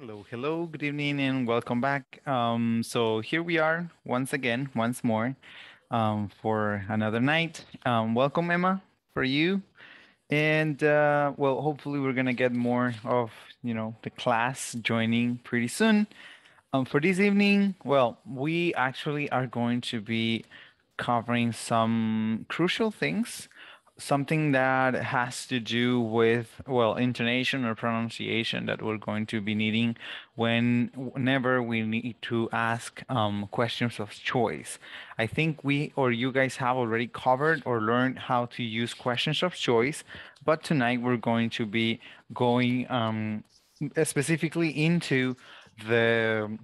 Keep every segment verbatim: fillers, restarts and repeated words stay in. Hello, hello, good evening and welcome back. Um, so here we are once again, once more um, for another night. Um, welcome, Emma, for you. And uh, well, hopefully we're gonna get more of, you know, the class joining pretty soon. Um, for this evening, well, we actually are going to be covering some crucial things, something that has to do with, well, intonation or pronunciation that we're going to be needing when, whenever we need to ask um, questions of choice. I think we or you guys have already covered or learned how to use questions of choice, but tonight we're going to be going um, specifically into the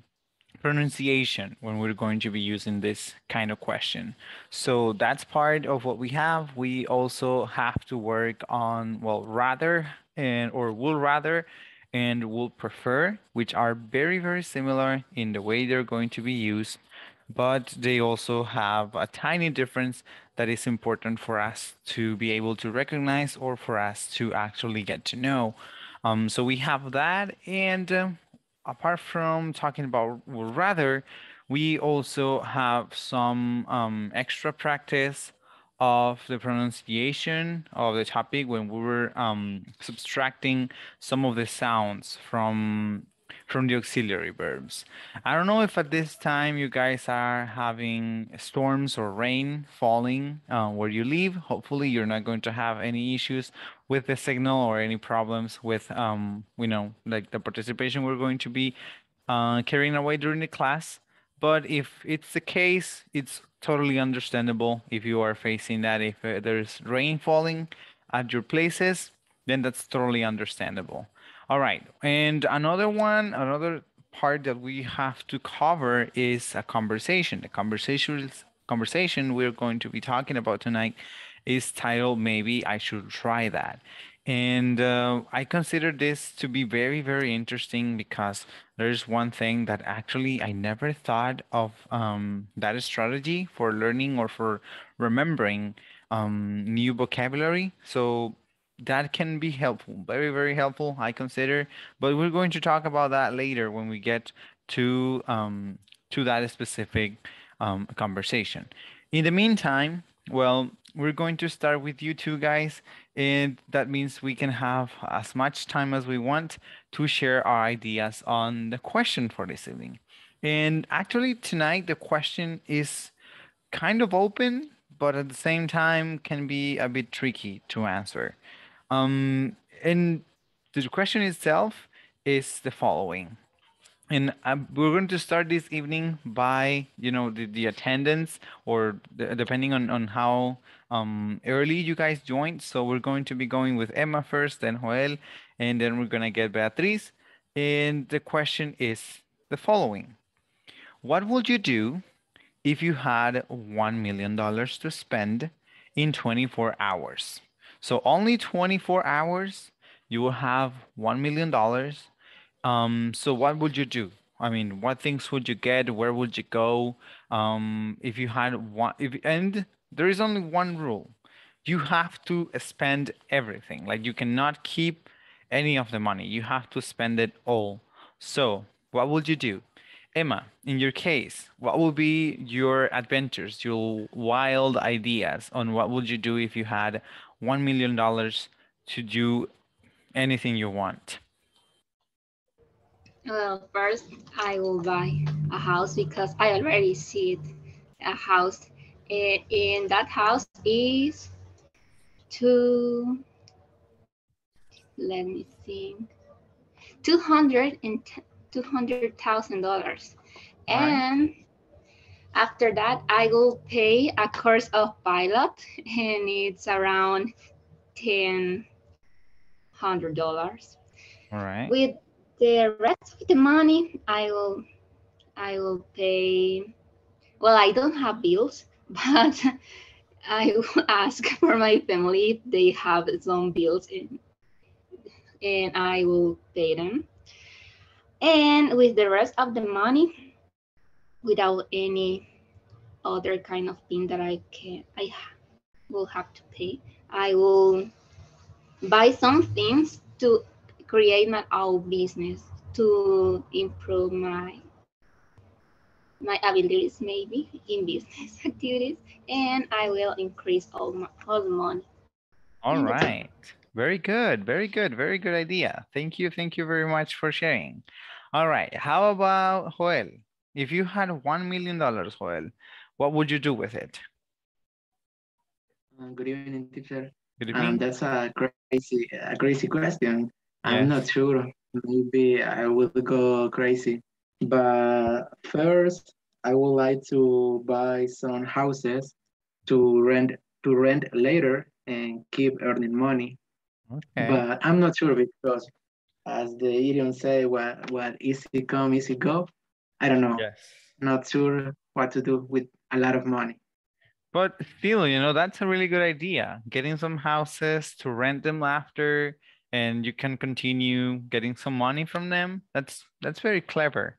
pronunciation when we're going to be using this kind of question. So that's part of what we have. We also have to work on, well, rather and or would rather and would prefer, which are very, very similar in the way they're going to be used, but they also have a tiny difference that is important for us to be able to recognize or for us to actually get to know. Um, so we have that, and uh, apart from talking about would rather, we also have some um, extra practice of the pronunciation of the topic when we were um, subtracting some of the sounds from from the auxiliary verbs. I don't know if at this time you guys are having storms or rain falling uh, where you live. Hopefully you're not going to have any issues with the signal or any problems with, um, you know, like the participation we're going to be uh, carrying away during the class. But if it's the case, it's totally understandable if you are facing that. If uh, there's rain falling at your places, then that's totally understandable. All right, and another one, another part that we have to cover is a conversation. The conversation, conversation we're going to be talking about tonight is titled, Maybe I Should Try That. And uh, I consider this to be very, very interesting because there's one thing that actually I never thought of um, that strategy for learning or for remembering um, new vocabulary. So that can be helpful, very, very helpful, I consider. But we're going to talk about that later when we get to um, to that specific um, conversation. In the meantime, well, we're going to start with you two guys, and that means we can have as much time as we want to share our ideas on the question for this evening. And actually tonight, the question is kind of open, but at the same time can be a bit tricky to answer. Um, and the question itself is the following, and I'm, we're going to start this evening by, you know, the, the attendance or the, depending on, on how um, early you guys joined. So we're going to be going with Emma first, then Joel, and then we're going to get Beatriz. And the question is the following. What would you do if you had one million dollars to spend in twenty-four hours? So only twenty-four hours, you will have one million dollars. Um, so what would you do? I mean, what things would you get? Where would you go? Um, if you had one, if, and there is only one rule. You have to spend everything. Like, you cannot keep any of the money. You have to spend it all. So what would you do? Emma, in your case, what would be your adventures, your wild ideas on what would you do if you had one million dollars to do anything you want? Well, first I will buy a house because I already see a house. And in that house is two, let me think, two hundred ten thousand dollars. And after that, I will pay a course of pilot, and it's around ten hundred dollars. All right. With the rest of the money, I will, I will pay. Well, I don't have bills, but I will ask for my family if they have some bills, and and I will pay them. And with the rest of the money, without any other kind of thing that I can, I will have to pay, I will buy some things to create my own business, to improve my my abilities maybe in business activities, and I will increase all my all money. All right. Very good. Very good. Very good idea. Thank you. Thank you very much for sharing. All right. How about Joel? If you had one million dollars, Joel, what would you do with it? Um, good evening, teacher. Good evening. Um, that's a crazy, a crazy question. I'm yes. not sure. Maybe I will go crazy. But first, I would like to buy some houses to rent to rent later and keep earning money. Okay. But I'm not sure because, as the idiom say, what what easy come, easy go. I don't know. Yes. Not sure what to do with a lot of money. But still, you know, that's a really good idea. Getting some houses to rent them after, and you can continue getting some money from them. That's that's very clever.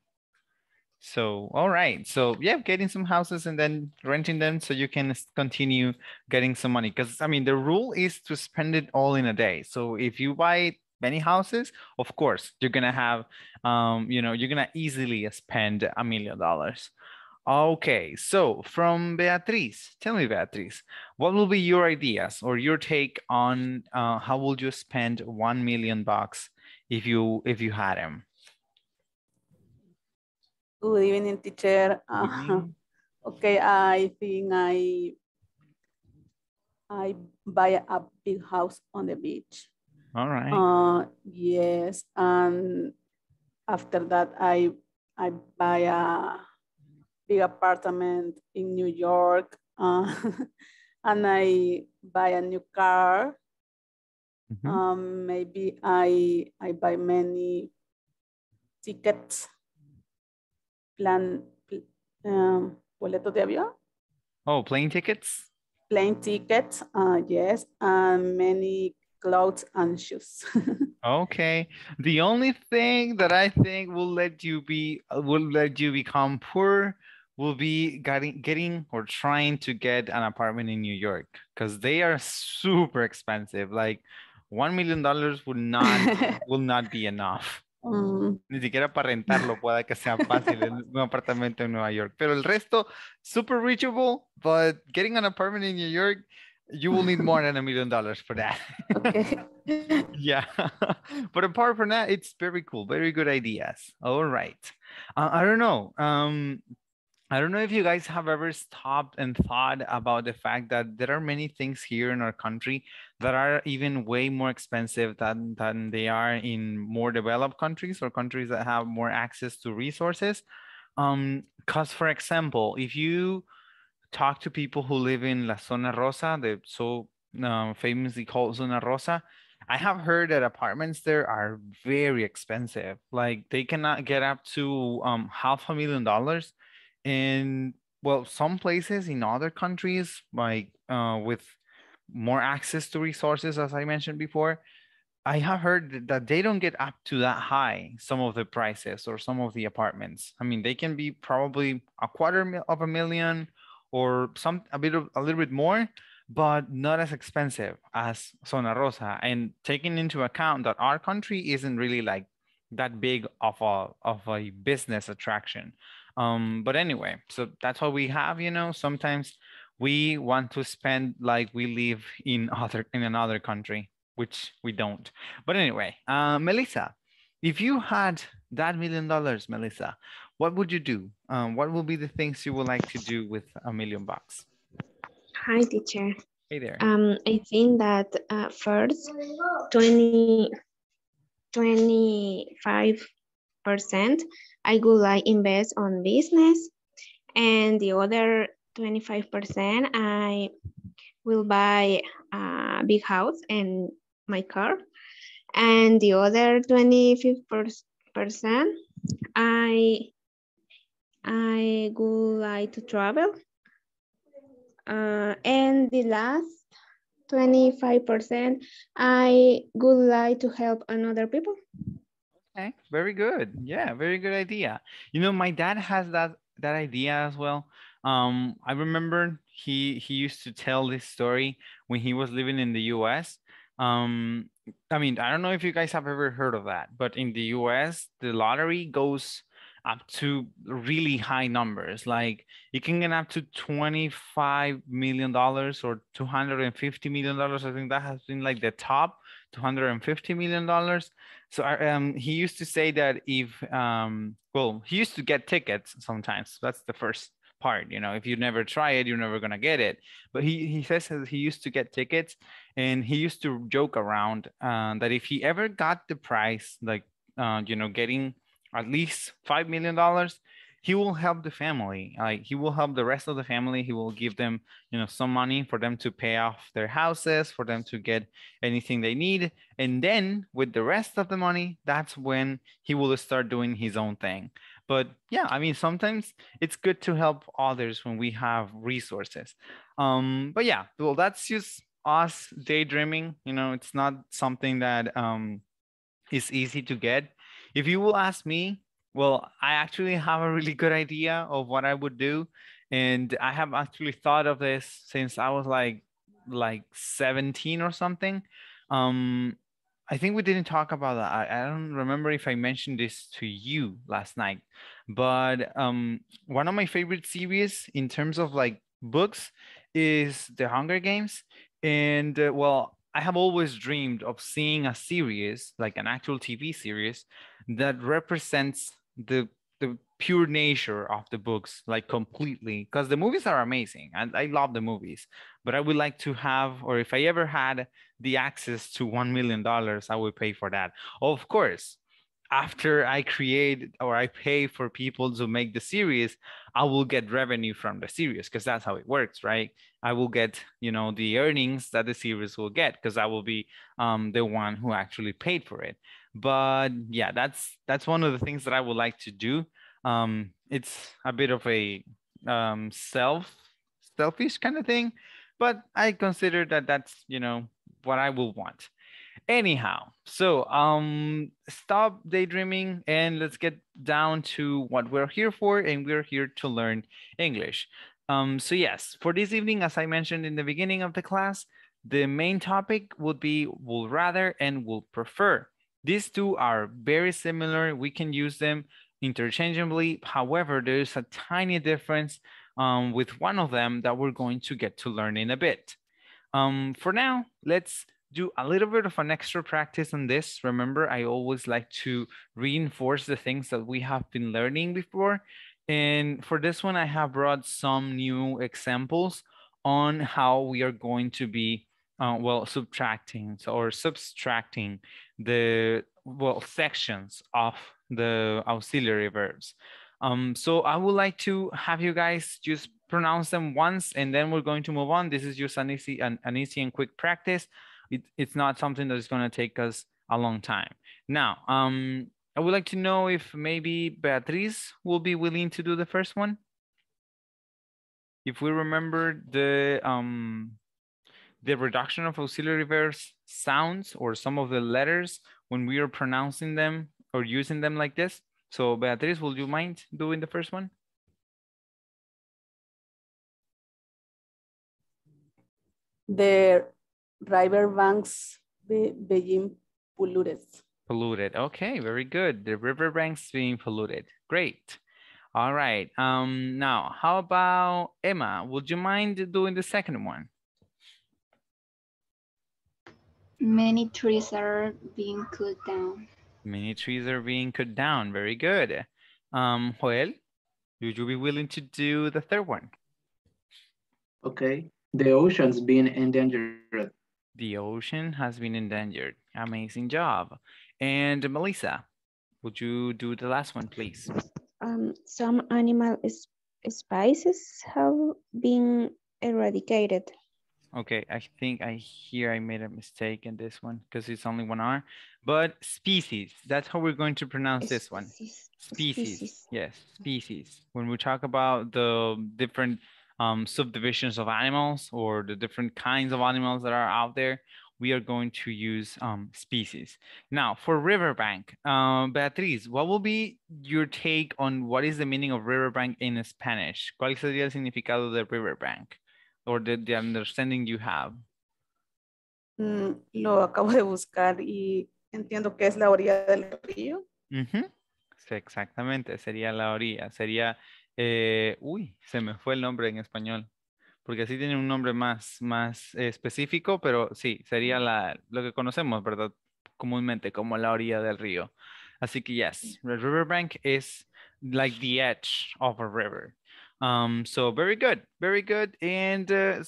So, all right. So, yeah, getting some houses and then renting them so you can continue getting some money. Because, I mean, the rule is to spend it all in a day. So if you buy many houses, of course, you're going to have, um, you know, you're going to easily spend a million dollars. Okay, so from Beatriz, tell me, Beatriz, what will be your ideas or your take on uh, how would you spend one million bucks if you if you had them? Good evening, teacher. Good evening. Uh, okay, I think I I buy a big house on the beach. All right. Uh, yes, and after that, I I buy a big apartment in New York, uh, and I buy a new car. Mm-hmm. um, maybe I I buy many tickets. Plan, um, boleto de avión. Oh, plane tickets. Plane tickets, uh, yes, and many clothes and shoes. Okay. The only thing that I think will let you be will let you become poor will be getting, getting or trying to get an apartment in New York, because they are super expensive. Like one million dollars would not will not be enough. Mm. Ni siquiera para rentarlo pueda que sea fácil en un apartamento en Nueva York. Pero el resto, super reachable, but getting an apartment in New York, you will need more than a million dollars for that. Okay. Yeah. But apart from that, it's very cool. Very good ideas. All right. Uh, I don't know. Um, I don't know if you guys have ever stopped and thought about the fact that there are many things here in our country that are even way more expensive than, than they are in more developed countries or countries that have more access to resources. Um, 'cause for example, if you talk to people who live in La Zona Rosa, the so uh, famously called Zona Rosa, I have heard that apartments there are very expensive. Like they cannot get up to um, half a million dollars. And well, some places in other countries, like uh, with more access to resources, as I mentioned before, I have heard that they don't get up to that high, some of the prices or some of the apartments. I mean, they can be probably a quarter of a million or some a bit of a little bit more, but not as expensive as Zona Rosa. And taking into account that our country isn't really like that big of a of a business attraction. Um, but anyway, so that's what we have, you know. Sometimes we want to spend like we live in other in another country, which we don't. But anyway, uh, Melissa, if you had that million dollars, Melissa, what would you do? Um, what will be the things you would like to do with a million bucks? Hi, teacher. Hey there. Um, I think that uh, first, twenty, twenty-five percent I would like invest on business, and the other twenty-five percent I will buy a big house and my car, and the other twenty-five percent I I would like to travel, uh, and the last twenty-five percent I would like to help another people. Okay, very good. Yeah, very good idea. You know, my dad has that that idea as well. Um, I remember he he used to tell this story when he was living in the U S Um, I mean, I don't know if you guys have ever heard of that, but in the U S, the lottery goes up to really high numbers. Like you can get up to twenty-five million dollars or two hundred fifty million dollars. I think that has been like the top, two hundred fifty million dollars. So um, he used to say that if, um, well, he used to get tickets sometimes. That's the first part, you know, if you never try it, you're never going to get it. But he, he says that he used to get tickets, and he used to joke around uh, that if he ever got the prize, like, uh, you know, getting at least five million dollars, he will help the family. Like he will help the rest of the family. He will give them, you know, some money for them to pay off their houses, for them to get anything they need. And then with the rest of the money, that's when he will start doing his own thing. But yeah, I mean, sometimes it's good to help others when we have resources. Um, but yeah, well, that's just us daydreaming. You know, it's not something that um, is easy to get. If you will ask me, well, I actually have a really good idea of what I would do. And I have actually thought of this since I was like, like seventeen or something. Um, I think we didn't talk about that. I, I don't remember if I mentioned this to you last night, but um, one of my favorite series in terms of like books is The Hunger Games. And uh, well, I have always dreamed of seeing a series, like an actual T V series, that represents the the pure nature of the books, like completely, because the movies are amazing and I love the movies, but I would like to have, or if I ever had the access to one million dollars, I would pay for that. Of course, after I create or I pay for people to make the series, I will get revenue from the series, because that's how it works, right? I will get, you know, the earnings that the series will get, because I will be um, the one who actually paid for it. But yeah, that's that's one of the things that I would like to do. Um, it's a bit of a um, self selfish kind of thing, but I consider that that's, you know, what I will want. Anyhow, so um, stop daydreaming and let's get down to what we're here for, and we're here to learn English. Um, so yes, for this evening, as I mentioned in the beginning of the class, the main topic would be would rather and would prefer. These two are very similar. We can use them interchangeably. However, there is a tiny difference um, with one of them that we're going to get to learn in a bit. Um, for now, let's do a little bit of an extra practice on this. Remember, I always like to reinforce the things that we have been learning before. And for this one, I have brought some new examples on how we are going to be, uh, well, subtracting or subtracting the, well, sections of the auxiliary verbs. Um, so I would like to have you guys just pronounce them once, and then we're going to move on. This is just an easy, an, an easy and quick practice. It, it's not something that is going to take us a long time. Now, um, I would like to know if maybe Beatriz will be willing to do the first one. If we remember the, um, the reduction of auxiliary verbs sounds or some of the letters when we are pronouncing them or using them like this. So Beatriz, would you mind doing the first one? The riverbanks be, being polluted. Polluted. Okay, very good. The riverbanks being polluted. Great. All right. Um, now, how about Emma? Would you mind doing the second one? Many trees are being cut down. Many trees are being cut down. Very good. Um, Joel, would you be willing to do the third one? Okay. The ocean's been endangered. The ocean has been endangered. Amazing job. And Melissa, would you do the last one, please? Um, some animal species have been eradicated. Okay, I think I hear I made a mistake in this one because it's only one R. But species, that's how we're going to pronounce species. This one. Species. Species, yes, species. When we talk about the different Um, subdivisions of animals or the different kinds of animals that are out there, we are going to use um, species. Now for riverbank, um, Beatriz, what will be your take on what is the meaning of riverbank in Spanish? ¿Cuál sería el significado de riverbank? Or the, the understanding you have? Mm, lo acabo de buscar y entiendo que es la orilla del río. Uh-huh. Sí, exactamente, sería la orilla. Sería, eh, uy, se me fue el nombre en español. Porque sí tiene un nombre más, más eh, específico, pero sí, sería la, lo que conocemos, ¿verdad? Comúnmente como la orilla del río. Así que yes, the riverbank is like the edge of a river. Um, so very good, very good. And uh,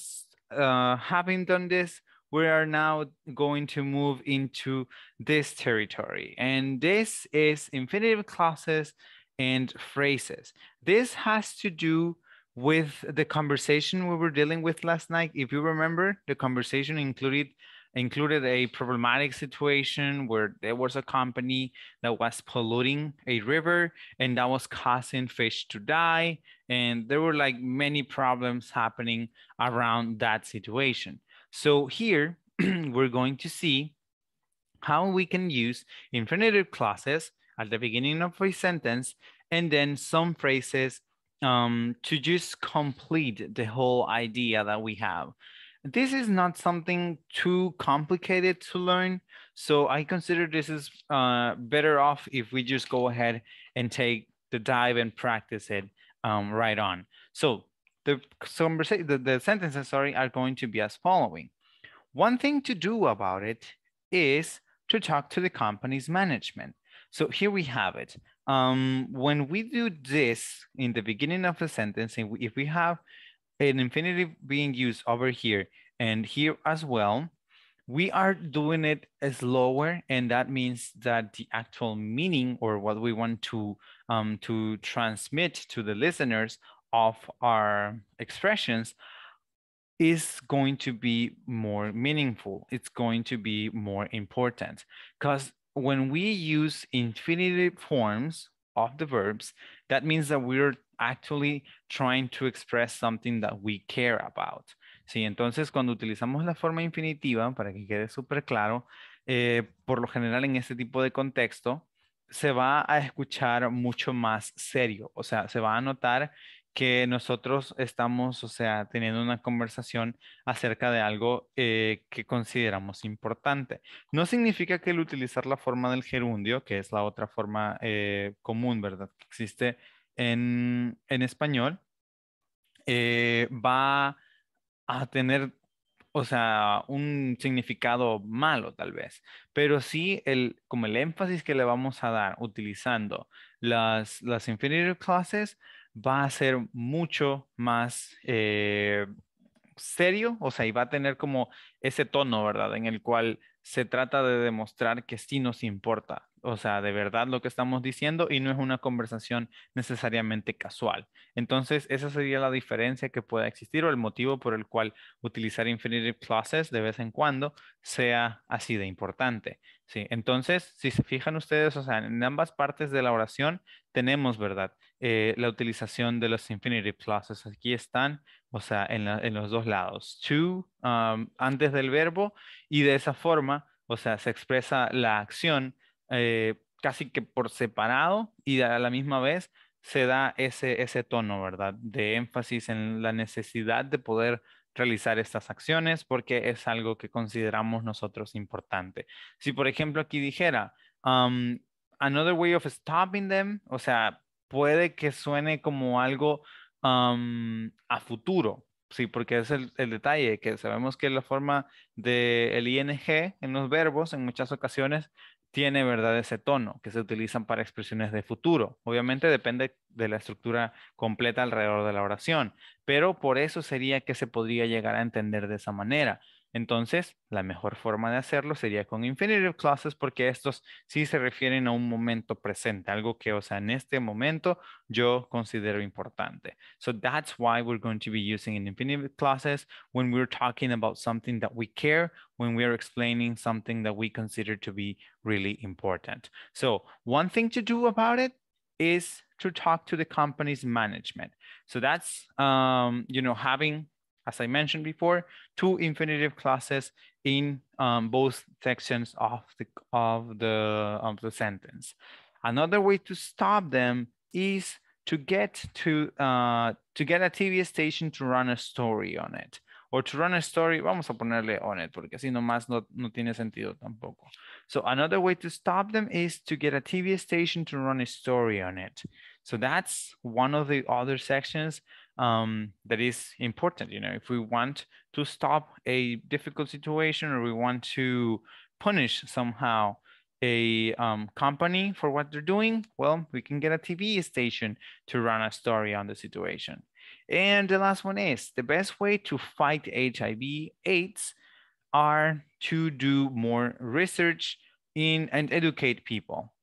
uh, having done this, we are now going to move into this territory. And this is infinitive clauses and phrases. This has to do with the conversation we were dealing with last night. If you remember, the conversation included included a problematic situation where there was a company that was polluting a river and that was causing fish to die. And there were like many problems happening around that situation. So here we're going to see how we can use infinitive clauses at the beginning of a sentence and then some phrases um, to just complete the whole idea that we have. This is not something too complicated to learn. So I consider this is uh, better off if we just go ahead and take the dive and practice it um, right on. So the, the, the sentences, sorry, are going to be as following. One thing to do about it is to talk to the company's management. So here we have it. Um, when we do this in the beginning of the sentence, if we have an infinitive being used over here and here as well, we are doing it slower, and that means that the actual meaning or what we want to, um, to transmit to the listeners of our expressions is going to be more meaningful. It's going to be more important because when we use infinitive forms of the verbs, that means that we're actually trying to express something that we care about. Sí, entonces cuando utilizamos la forma infinitiva, para que quede súper claro, eh, por lo general en este tipo de contexto, se va a escuchar mucho más serio. O sea, se va a notar que nosotros estamos, o sea, teniendo una conversación acerca de algo eh, que consideramos importante. No significa que el utilizar la forma del gerundio, que es la otra forma eh, común, ¿verdad?, que existe en, en español, eh, va a tener, o sea, un significado malo tal vez, pero sí el, como el énfasis que le vamos a dar utilizando las, las infinitive clauses va a ser mucho más eh, serio, o sea, y va a tener como ese tono, ¿verdad?, en el cual se trata de demostrar que sí nos importa, o sea, de verdad lo que estamos diciendo y no es una conversación necesariamente casual. Entonces, esa sería la diferencia que pueda existir o el motivo por el cual utilizar infinitive clauses de vez en cuando sea así de importante. Sí, entonces, si se fijan ustedes, o sea, en ambas partes de la oración tenemos, ¿verdad?, eh, la utilización de los infinitive clauses. Aquí están, o sea, en, la, en los dos lados. To, um, antes del verbo, y de esa forma, o sea, se expresa la acción Eh, casi que por separado y a la misma vez se da ese, ese tono, ¿verdad?, de énfasis en la necesidad de poder realizar estas acciones porque es algo que consideramos nosotros importante. Si, por ejemplo, aquí dijera, um, another way of stopping them, o sea, puede que suene como algo um, a futuro. Sí, porque es el, el detalle que sabemos que la forma del I N G en los verbos en muchas ocasiones tiene, ¿verdad?, ese tono que se utilizan para expresiones de futuro. Obviamente depende de la estructura completa alrededor de la oración, pero por eso sería que se podría llegar a entender de esa manera. Entonces, la mejor forma de hacerlo sería con infinitive clauses porque estos sí se refieren a un momento presente, algo que, o sea, en este momento yo considero importante. So that's why we're going to be using an infinitive clauses when we're talking about something that we care, when we're explaining something that we consider to be really important. So one thing to do about it is to talk to the company's management. So that's, um, you know, having, as I mentioned before, two infinitive clauses in um, both sections of the, of, the, of the sentence. Another way to stop them is to get to, uh, to get a T V station to run a story on it, Or to run a story, vamos a ponerle on it, porque así nomás no, no tiene sentido tampoco. So another way to stop them is to get a T V station to run a story on it. So that's one of the other sections um, that is important. You know, if we want to stop a difficult situation or we want to punish somehow a um, company for what they're doing, well, we can get a T V station to run a story on the situation. And the last one is, the best way to fight H I V AIDS are to do more research in and educate people.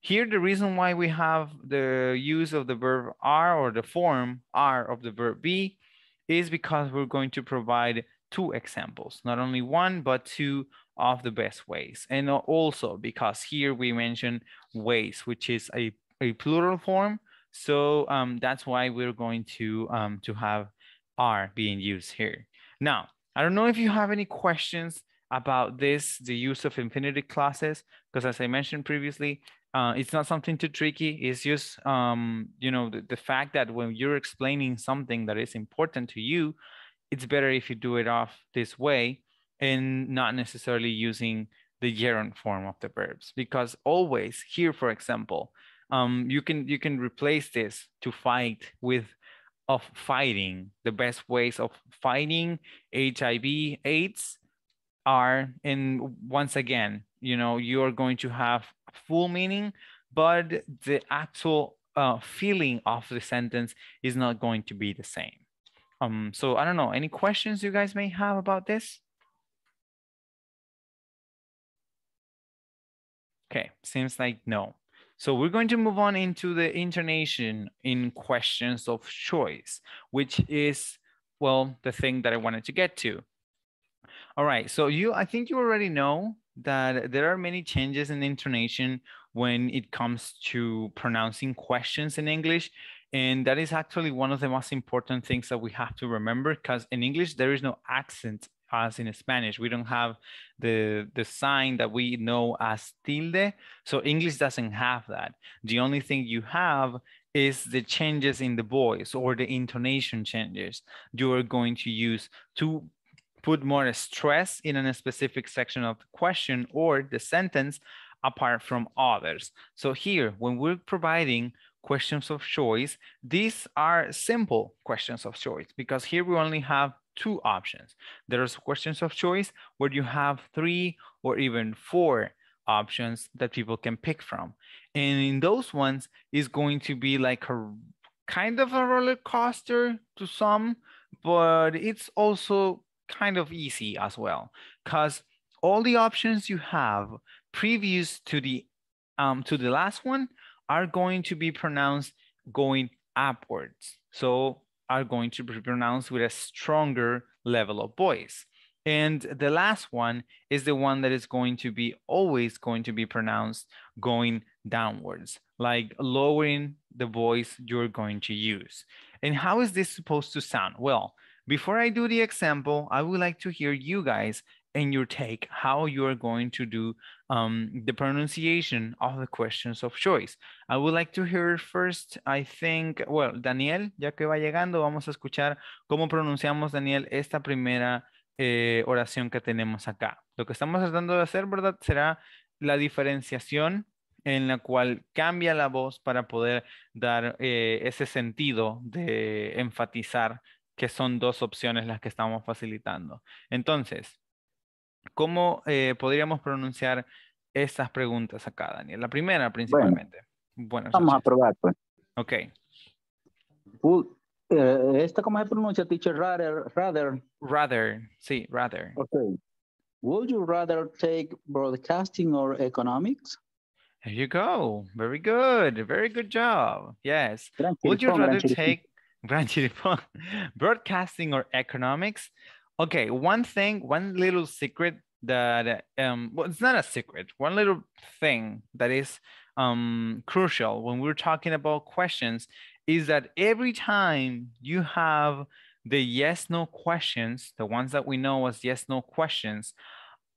Here, the reason why we have the use of the verb are or the form are of the verb be is because we're going to provide two examples, not only one, but two of the best ways. And also because here we mention ways, which is a, a plural form. So um, that's why we're going to, um, to have are being used here. Now, I don't know if you have any questions about this, the use of infinitive clauses, because as I mentioned previously, Uh, it's not something too tricky. It's just, um, you know, the, the fact that when you're explaining something that is important to you, it's better if you do it off this way and not necessarily using the gerund form of the verbs. Because always here, for example, um, you can you can replace this to fight with of fighting. The best ways of fighting H I V AIDS are, and once again, you know, you are going to have full meaning, but the actual uh, feeling of the sentence is not going to be the same. Um, so I don't know, any questions you guys may have about this? Okay, seems like no. So we're going to move on into the intonation in questions of choice, which is, well, the thing that I wanted to get to. All right, so you, I think you already know that there are many changes in intonation when it comes to pronouncing questions in English. And that is actually one of the most important things that we have to remember, because in English, there is no accent as in Spanish. We don't have the, the sign that we know as tilde. So English doesn't have that. The only thing you have is the changes in the voice or the intonation changes you are going to use to put more stress in a specific section of the question or the sentence apart from others. So here, when we're providing questions of choice, these are simple questions of choice because here we only have two options. There's questions of choice where you have three or even four options that people can pick from. And in those ones, it's going to be like a kind of a roller coaster to some, but it's also kind of easy as well, because all the options you have previous to the um, to the last one are going to be pronounced going upwards, so are going to be pronounced with a stronger level of voice. And the last one is the one that is going to be always going to be pronounced going downwards, like lowering the voice you're going to use. And how is this supposed to sound? Well, before I do the example, I would like to hear you guys and your take, how you are going to do um, the pronunciation of the questions of choice. I would like to hear first, I think, well, Daniel, ya que va llegando, vamos a escuchar cómo pronunciamos, Daniel, esta primera eh, oración que tenemos acá. Lo que estamos tratando de hacer, ¿verdad? Será la diferenciación en la cual cambia la voz para poder dar eh, ese sentido de enfatizar que son dos opciones las que estamos facilitando. Entonces, ¿cómo eh, podríamos pronunciar estas preguntas acá, Daniel? La primera, principalmente. Bueno, vamos a probar, pues. Ok. Uh, ¿Esta cómo se pronuncia, teacher? Rather, rather. Rather, sí, rather. Ok. Would you rather take broadcasting or economics? There you go. Very good. Very good job. Yes. Would you rather take broadcasting or economics? Okay, one thing, one little secret that, um, well, it's not a secret, one little thing that is um, crucial when we're talking about questions is that every time you have the yes-no questions, the ones that we know as yes-no questions,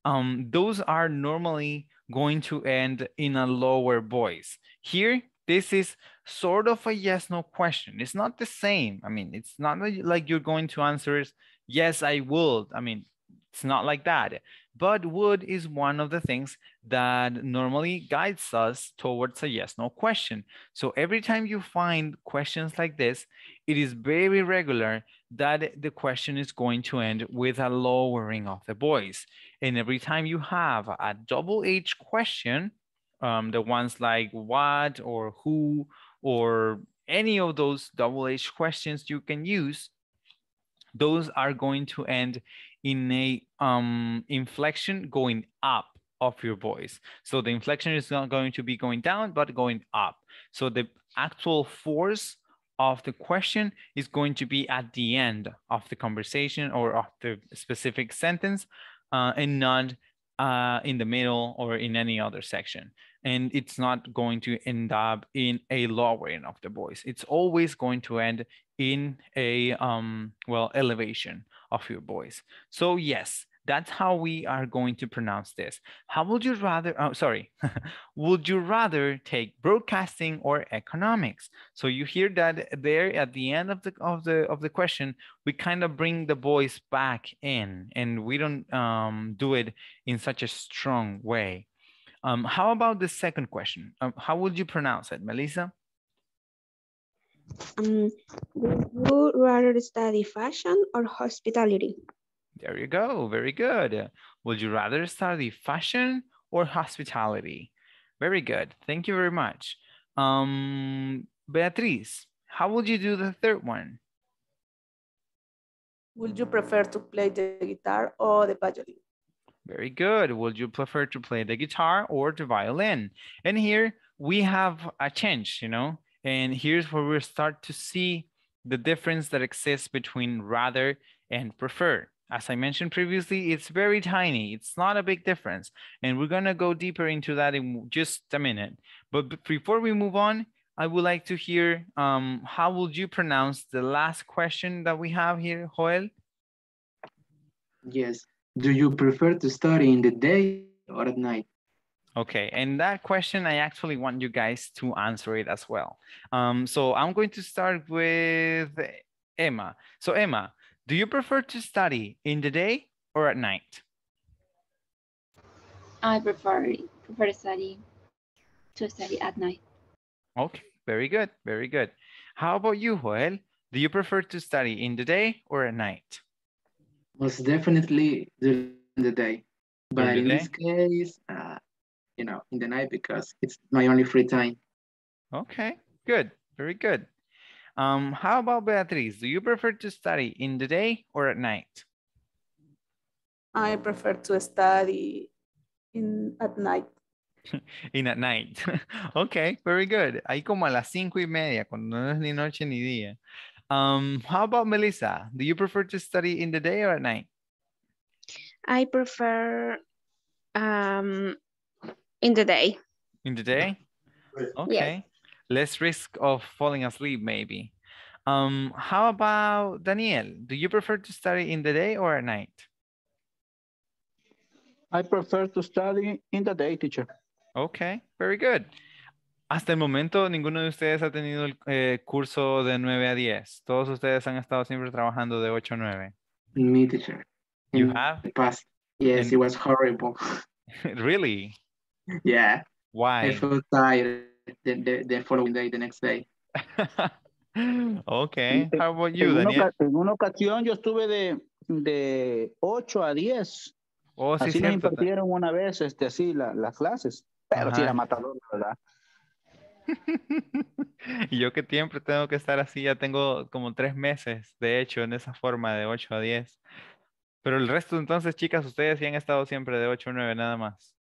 um, those are normally going to end in a lower voice. Here, this is sort of a yes-no question. It's not the same. I mean, it's not like you're going to answer Yes, I would. I mean, it's not like that. But would is one of the things that normally guides us towards a yes, no question. So every time you find questions like this, it is very regular that the question is going to end with a lowering of the voice. And every time you have a double H question, um, the ones like what or who or any of those double H questions you can use, those are going to end in a um, inflection going up of your voice. So the inflection is not going to be going down, but going up. So the actual force of the question is going to be at the end of the conversation or of the specific sentence uh, and not uh, in the middle or in any other section. And it's not going to end up in a lowering of the voice. It's always going to end in a, um, well, elevation of your voice. So yes, that's how we are going to pronounce this. How would you rather, oh, sorry, would you rather take broadcasting or economics? So you hear that there at the end of the, of the, of the question, we kind of bring the voice back in and we don't um, do it in such a strong way. Um, how about the second question? Um, how would you pronounce it, Melissa? Um, would you rather study fashion or hospitality? There you go, very good. Would you rather study fashion or hospitality? Very good, thank you very much. Um, Beatriz, how would you do the third one? Would you prefer to play the guitar or the violin? Very good. Would you prefer to play the guitar or the violin? And here we have a change, you know, and here's where we start to see the difference that exists between rather and prefer. As I mentioned previously, it's very tiny. It's not a big difference. And we're going to go deeper into that in just a minute. But before we move on, I would like to hear um, how would you pronounce the last question that we have here, Joel? Yes. Do you prefer to study in the day or at night? Okay, and that question, I actually want you guys to answer it as well. Um, so I'm going to start with Emma. So Emma, do you prefer to study in the day or at night? I prefer, prefer to study, to study at night. Okay, very good, very good. How about you, Joel? Do you prefer to study in the day or at night? Most definitely during the day, but in this case, uh, you know, in the night because it's my only free time. Okay, good, very good. Um, how about Beatriz? Do you prefer to study in the day or at night? I prefer to study in at night. in at night. Okay, very good. Ahí como a las cinco y media, cuando no es ni noche ni día. Um, how about Melissa? Do you prefer to study in the day or at night? I prefer um, in the day. In the day? Okay. Yes. Less risk of falling asleep, maybe. Um, how about Daniel? Do you prefer to study in the day or at night? I prefer to study in the day, teacher. Okay, very good. Hasta el momento, ninguno de ustedes ha tenido el eh, curso de nueve a diez. Todos ustedes han estado siempre trabajando de ocho a nueve. Me, teacher. You In have? The past. Yes, In... it was horrible. Really? Yeah. Why? I felt tired the, the, the following day, the next day. Okay. How about you, en Daniel? En una ocasión yo estuve de, de ocho a diez. Oh, sí, así sí, nos impartieron una vez este, así la, las clases. Pero Ajá. sí era matador, la verdad. Y yo que siempre tengo que estar así, ya tengo como tres meses, de hecho, en esa forma de ocho a diez. Pero el resto entonces, chicas, ustedes sí han estado siempre de ocho a nueve nada más.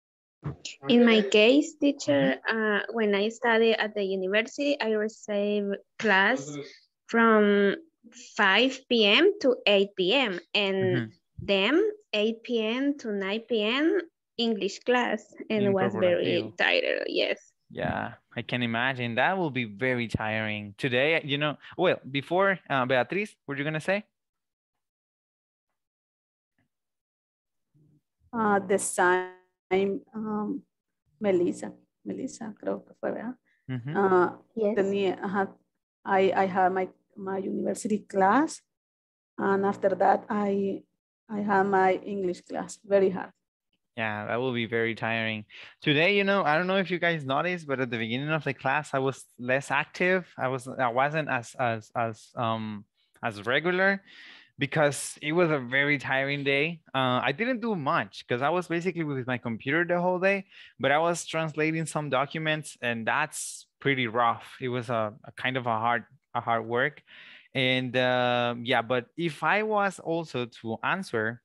In my case, teacher, uh, when I study at the university, I receive class from five p m to eight p m and mm-hmm. then eight p m to nine p m English class and In was very tired, yes. Yeah, I can imagine that will be very tiring today. You know, well, before uh, Beatriz, what are you gonna say? Uh, the same, um, Melissa, Melissa, creo que fue, ¿verdad? Mm-hmm. uh, yes. Then I had, I, I had my my university class And after that, I I have my English class, very hard. Yeah, that will be very tiring. Today, you know, I don't know if you guys noticed, but at the beginning of the class, I was less active. I was I wasn't as as as um as regular because it was a very tiring day. Uh, I didn't do much because I was basically with my computer the whole day, but I was translating some documents, and that's pretty rough. It was a, a kind of a hard a hard work. And uh, yeah, but if I was also to answer,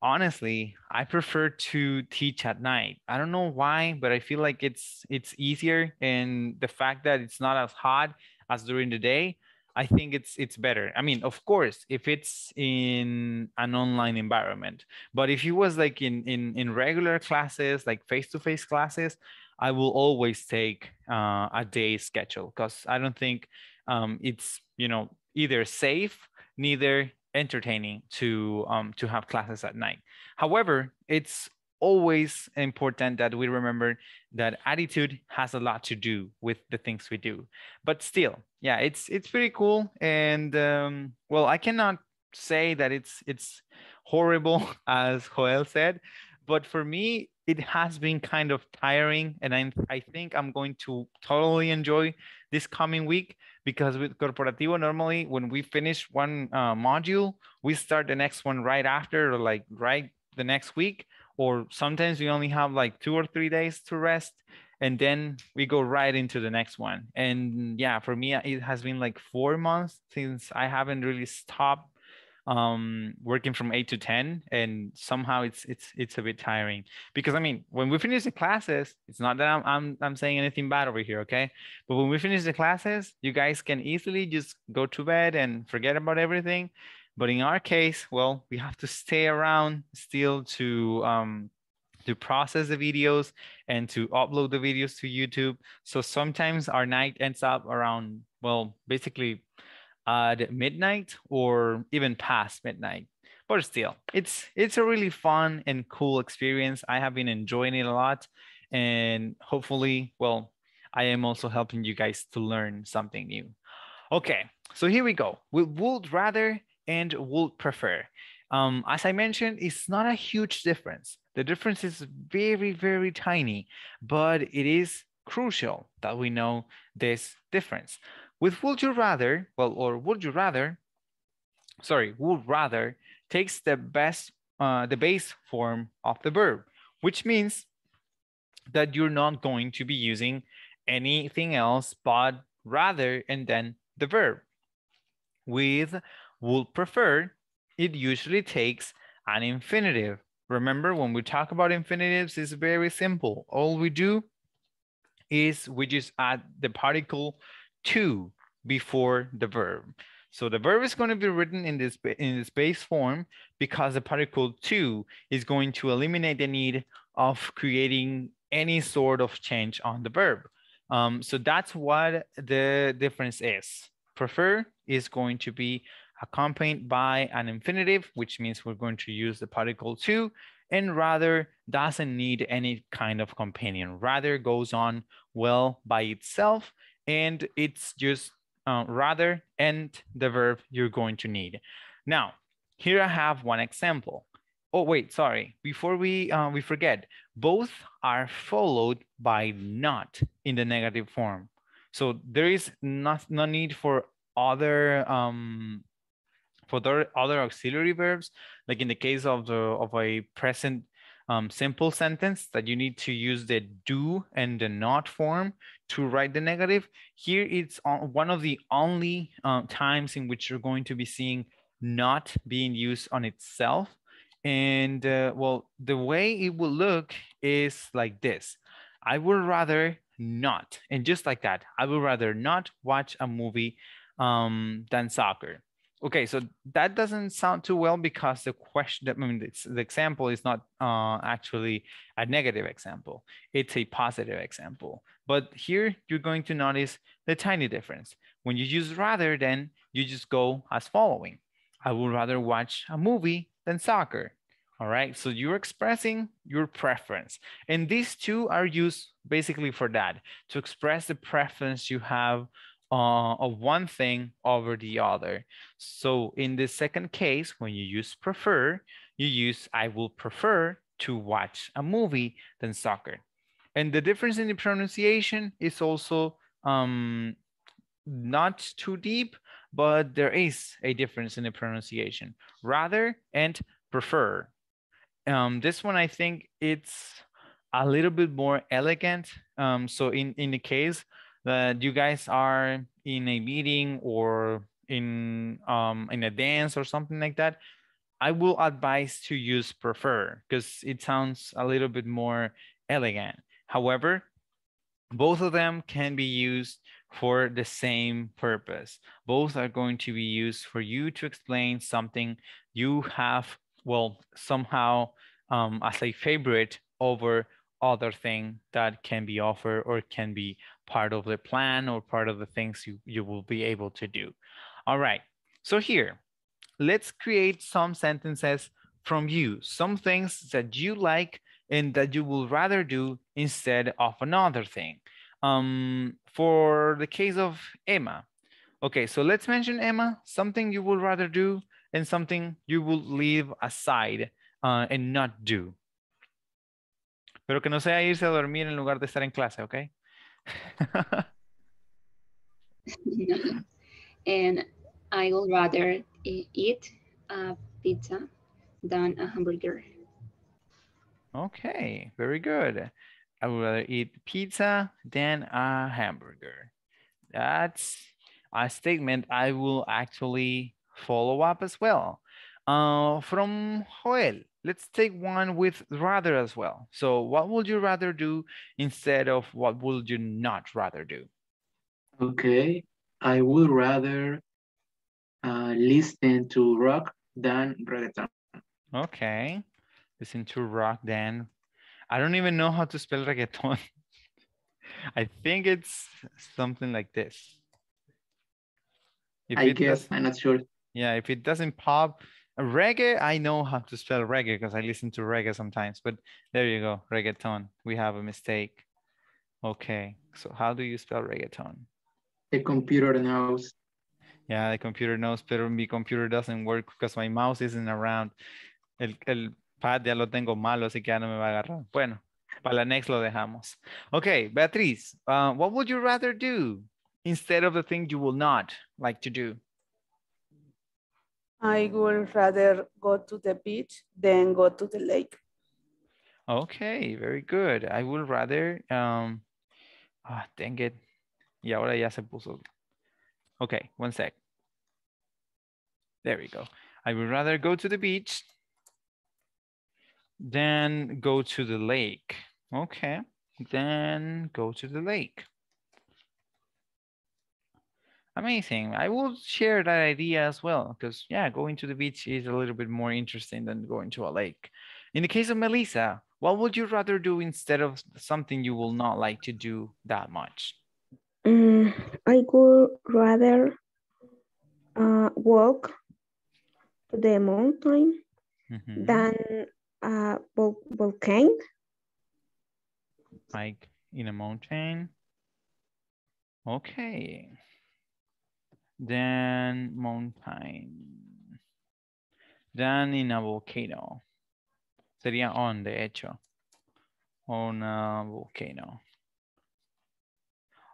honestly, I prefer to teach at night. I don't know why, but I feel like it's it's easier. And the fact that it's not as hot as during the day, I think it's it's better. I mean, of course, if it's in an online environment, but if it was like in, in, in regular classes, like face-to-face classes, I will always take uh, a day schedule because I don't think um, it's, you know, either safe, neither entertaining to um, to have classes at night. However, it's always important that we remember that attitude has a lot to do with the things we do. But still, yeah, it's it's pretty cool. And um, well, I cannot say that it's it's horrible, as Joel said, but for me, it has been kind of tiring. And I I think I'm going to totally enjoy this coming week, because with Corporativo, normally when we finish one uh, module, we start the next one right after, or like right the next week, or sometimes we only have like two or three days to rest, and then we go right into the next one. And yeah, for me, it has been like four months since I haven't really stopped um, working from eight to ten, and somehow it's it's it's a bit tiring, because I mean, when we finish the classes, it's not that I'm, I'm, I'm saying anything bad over here, okay? But when we finish the classes, you guys can easily just go to bed and forget about everything. But in our case, well, we have to stay around still to, um, to process the videos and to upload the videos to YouTube. So sometimes our night ends up around, well, basically at midnight or even past midnight. But still, it's it's a really fun and cool experience. I have been enjoying it a lot, and hopefully, well, I am also helping you guys to learn something new. Okay, so here we go. We would rather and would prefer. Um, as I mentioned, it's not a huge difference. The difference is very, very tiny, but it is crucial that we know this difference. With would you rather, well, or would you rather, sorry, would rather takes the best, uh, the base form of the verb, which means that you're not going to be using anything else but rather and then the verb. With would prefer, it usually takes an infinitive. Remember, when we talk about infinitives, it's very simple. All we do is we just add the particle to before the verb. So the verb is going to be written in this in this base form because the particle to is going to eliminate the need of creating any sort of change on the verb. Um, so that's what the difference is. Prefer is going to be accompanied by an infinitive, which means we're going to use the particle to, and rather doesn't need any kind of companion. Rather goes on well by itself, and it's just uh, rather and the verb you're going to need. Now, here I have one example. Oh, wait, sorry. Before we, uh, we forget, both are followed by not in the negative form. So there is not, no need for other, um, for the other auxiliary verbs, like in the case of, the, of a present Um, simple sentence that you need to use the do and the not form to write the negative. Here it's on one of the only uh, times in which you're going to be seeing not being used on itself. And uh, well, the way it will look is like this. I would rather not, and just like that, I would rather not watch a movie um, than soccer. Okay, so that doesn't sound too well because the question, I mean, it's, the example is not uh, actually a negative example. It's a positive example. But here you're going to notice the tiny difference. When you use rather than, you just go as following. I would rather watch a movie than soccer. All right, so you're expressing your preference. And these two are used basically for that, to express the preference you have uh, of one thing over the other. So in the second case, when you use prefer, you use I will prefer to watch a movie than soccer. And the difference in the pronunciation is also um, not too deep, but there is a difference in the pronunciation, rather and prefer. Um, this one, I think it's a little bit more elegant. Um, so in, in the case that you guys are in a meeting or in, um, in a dance or something like that, I will advise to use prefer because it sounds a little bit more elegant. However, both of them can be used for the same purpose. Both are going to be used for you to explain something you have, well, somehow um, as a favorite over other thing that can be offered or can be part of the plan or part of the things you, you will be able to do. All right, so here, let's create some sentences from you, some things that you like and that you would rather do instead of another thing. Um, for the case of Emma. Okay, so let's mention Emma, something you would rather do and something you would leave aside uh, and not do. Pero que no sea irse a dormir en lugar de estar en clase, okay? And I would rather eat a pizza than a hamburger. Okay, very good. I would rather eat pizza than a hamburger. That's a statement I will actually follow up as well. Uh, from Joel, let's take one with rather as well. So what would you rather do instead of what would you not rather do? Okay, I would rather uh, listen to rock than reggaeton. Okay, listen to rock than I don't even know how to spell reggaeton. I think it's something like this. If I guess, I'm not sure. Yeah, if it doesn't pop. Reggae, I know how to spell reggae because I listen to reggae sometimes. But there you go, reggaeton. We have a mistake. Okay, so how do you spell reggaeton? The computer knows. Yeah, the computer knows, pero my computer doesn't work because my mouse isn't around. El, el, Ya lo tengo malo, así que ya no me va a agarrar. Bueno, para la next lo dejamos. Okay, Beatriz, uh, what would you rather do instead of the thing you will not like to do? I would rather go to the beach than go to the lake. Okay, very good. I would rather, um, oh, dang it. Y ahora ya se puso. Okay, one sec. There we go. I would rather go to the beach then go to the lake. Okay, then go to the lake. Amazing. I will share that idea as well because yeah, going to the beach is a little bit more interesting than going to a lake. In the case of Melissa, what would you rather do instead of something you will not like to do that much? Um, I would rather uh, walk to the mountain mm-hmm. than Uh, volcano, like in a mountain. Okay, then mountain, then in a volcano. Sería on, de hecho, on a volcano.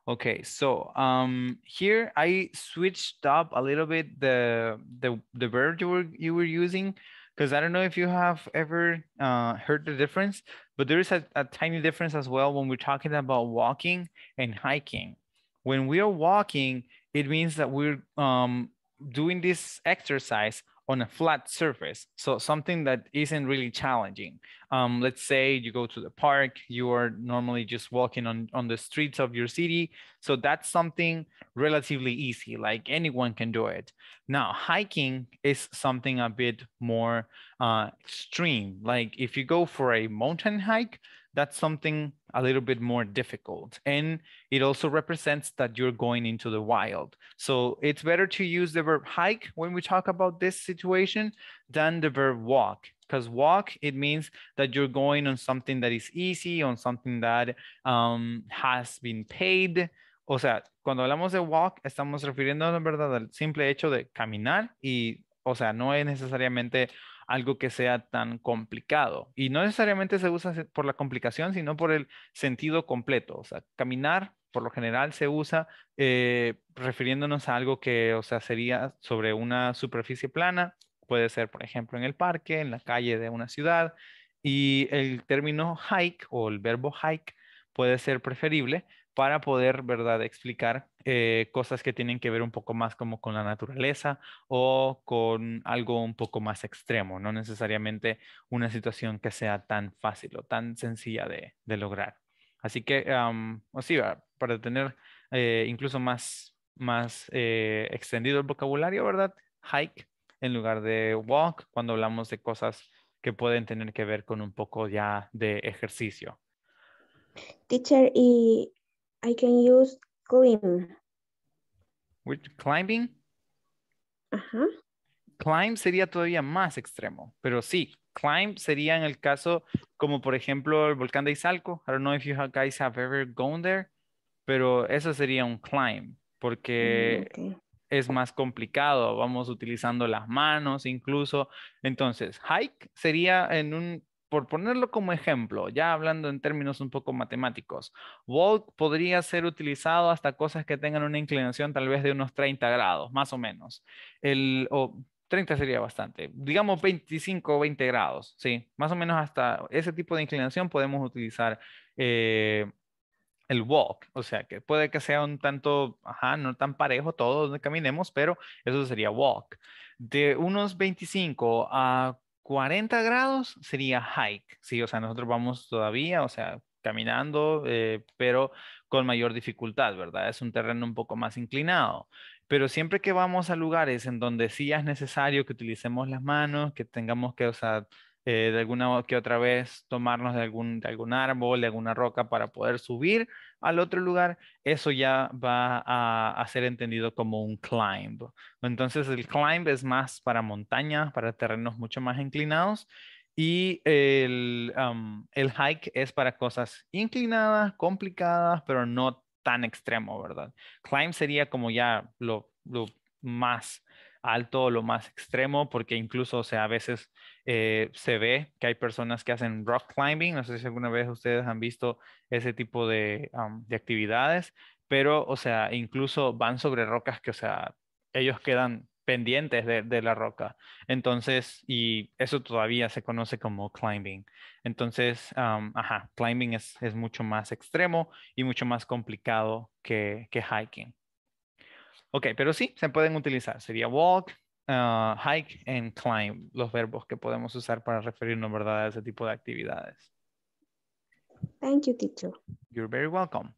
Okay, so um, here I switched up a little bit the the the verb you were you were using. Because I don't know if you have ever uh, heard the difference, but there is a, a tiny difference as well when we're talking about walking and hiking. When we are walking, it means that we're um, doing this exercise on a flat surface. So something that isn't really challenging. Um, let's say you go to the park, you are normally just walking on, on the streets of your city. So that's something relatively easy, like anyone can do it. Now, hiking is something a bit more uh, extreme. Like if you go for a mountain hike, that's something a little bit more difficult. And it also represents that you're going into the wild. So it's better to use the verb hike when we talk about this situation than the verb walk. Because walk, it means that you're going on something that is easy, on something that um, has been paved, O sea, cuando hablamos de walk, estamos refiriéndonos, ¿verdad?, al simple hecho de caminar y, o sea, no es necesariamente algo que sea tan complicado. Y no necesariamente se usa por la complicación, sino por el sentido completo. O sea, caminar por lo general se usa eh, refiriéndonos a algo que, o sea, sería sobre una superficie plana. Puede ser, por ejemplo, en el parque, en la calle de una ciudad. Y el término hike o el verbo hike puede ser preferible para poder, ¿verdad?, explicar eh, cosas que tienen que ver un poco más como con la naturaleza o con algo un poco más extremo, no necesariamente una situación que sea tan fácil o tan sencilla de, de lograr. Así que, um, o sea, para tener eh, incluso más, más eh, extendido el vocabulario, ¿verdad?, hike en lugar de walk cuando hablamos de cosas que pueden tener que ver con un poco ya de ejercicio. Teacher, y I can use climb. With climbing? Ajá. Climb sería todavía más extremo, pero sí, climb sería en el caso como por ejemplo el volcán de Izalco. I don't know if you guys have ever gone there, pero eso sería un climb porque mm, okay. Es más complicado, vamos utilizando las manos incluso. Entonces, hike sería en un, por ponerlo como ejemplo, ya hablando en términos un poco matemáticos, walk podría ser utilizado hasta cosas que tengan una inclinación tal vez de unos treinta grados, más o menos. El, o treinta sería bastante, digamos veinticinco o veinte grados, sí, más o menos hasta ese tipo de inclinación podemos utilizar eh, el walk, o sea que puede que sea un tanto, ajá, no tan parejo todo donde caminemos, pero eso sería walk. De unos veinticinco a cuarenta grados sería hike, sí, o sea, nosotros vamos todavía, o sea, caminando, eh, pero con mayor dificultad, ¿verdad? Es un terreno un poco más inclinado, pero siempre que vamos a lugares en donde sí es necesario que utilicemos las manos, que tengamos que, o sea, eh, de alguna que otra vez tomarnos de algún, de algún árbol, de alguna roca para poder subir al otro lugar, eso ya va a, a ser entendido como un climb. Entonces el climb es más para montañas, para terrenos mucho más inclinados, y el, um, el hike es para cosas inclinadas, complicadas, pero no tan extremo, ¿verdad? Climb sería como ya lo, lo más alto, lo más extremo, porque incluso, o sea, a veces eh, se ve que hay personas que hacen rock climbing, no sé si alguna vez ustedes han visto ese tipo de, um, de actividades, pero, o sea, incluso van sobre rocas que, o sea, ellos quedan pendientes de, de la roca, entonces, y eso todavía se conoce como climbing, entonces, um, ajá, climbing es, es mucho más extremo y mucho más complicado que, que hiking. Ok, pero sí, se pueden utilizar. Sería walk, uh, hike, and climb. Los verbos que podemos usar para referirnos, ¿verdad?, a ese tipo de actividades. Thank you, teacher. You're very welcome.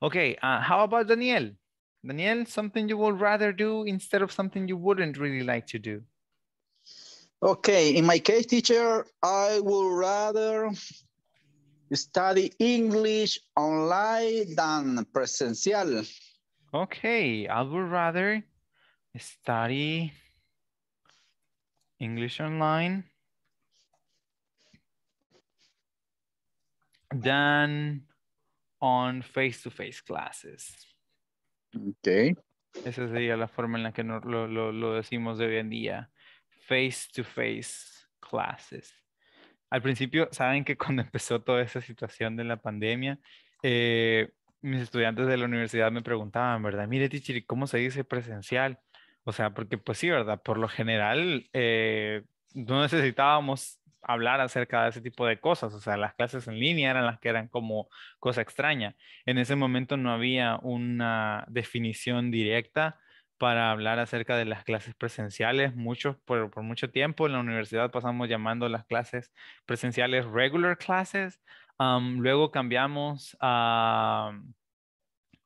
Ok, uh, how about Daniel? Daniel, something you would rather do instead of something you wouldn't really like to do. Okay, in my case, teacher, I would rather study English online than presencial. Okay, I would rather study English online than on face-to-face classes. Okay. Esa sería la forma en la que no, lo, lo, lo decimos de hoy en día. Face-to-face classes. Al principio, saben que cuando empezó toda esa situación de la pandemia, eh, mis estudiantes de la universidad me preguntaban, ¿verdad? Mire, teacher, ¿cómo se dice presencial? O sea, porque pues sí, ¿verdad? Por lo general, eh, no necesitábamos hablar acerca de ese tipo de cosas. O sea, las clases en línea eran las que eran como cosa extraña. En ese momento no había una definición directa para hablar acerca de las clases presenciales. Muchos, por, por mucho tiempo en la universidad pasamos llamando las clases presenciales regular classes. Um, luego cambiamos a,